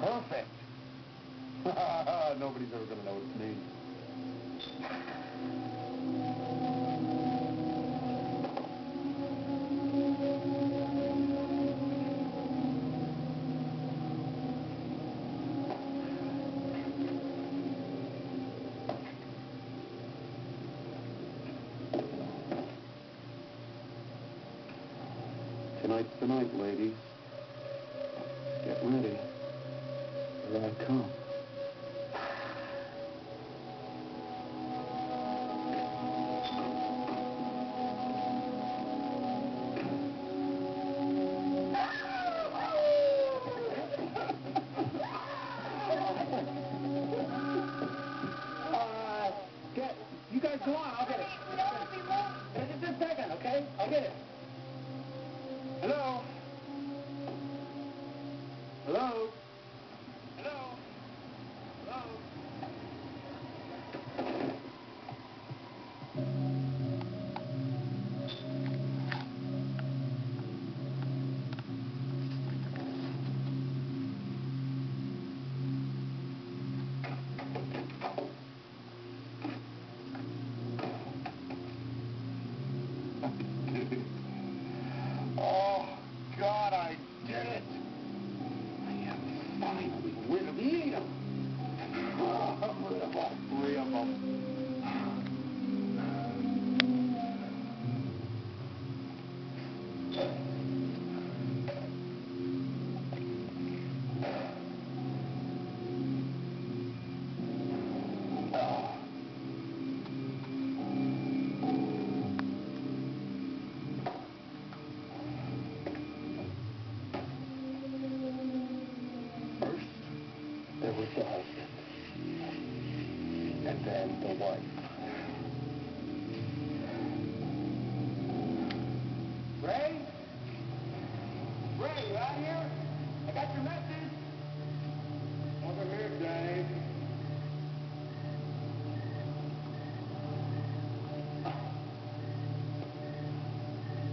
Perfect. Nobody's ever going to know it's me. Tonight's the night, ladies. Get ready. Here I come. You guys go on, I'll get it. Just a second, okay? I'll get it. Hello? Hello? Oh, God, I did it! I am finally rid of them! I'm rid of all three of them. There was the husband, and then the wife. Ray? Ray, you out here? I got your message. Over here, Dave.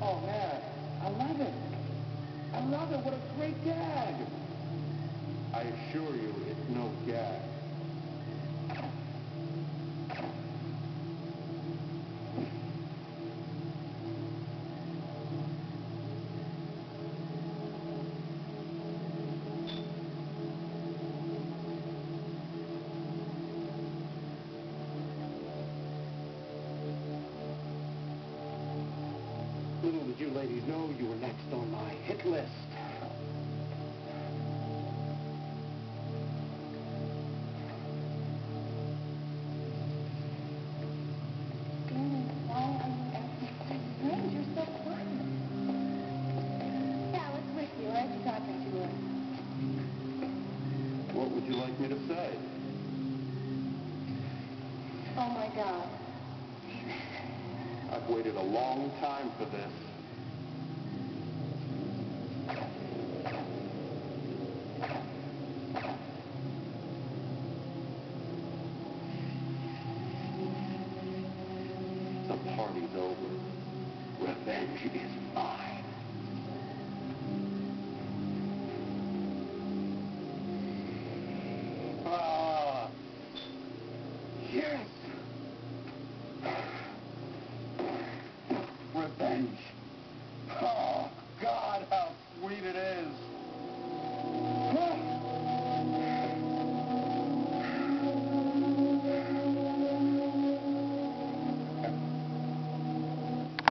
Oh, man, I love it. I love it. What a great gag. I assure you, it's no gag. Little did you ladies know you were next on my hit list. What would you like me to say? Oh, my God. I've waited a long time for this. The party's over. Revenge is mine.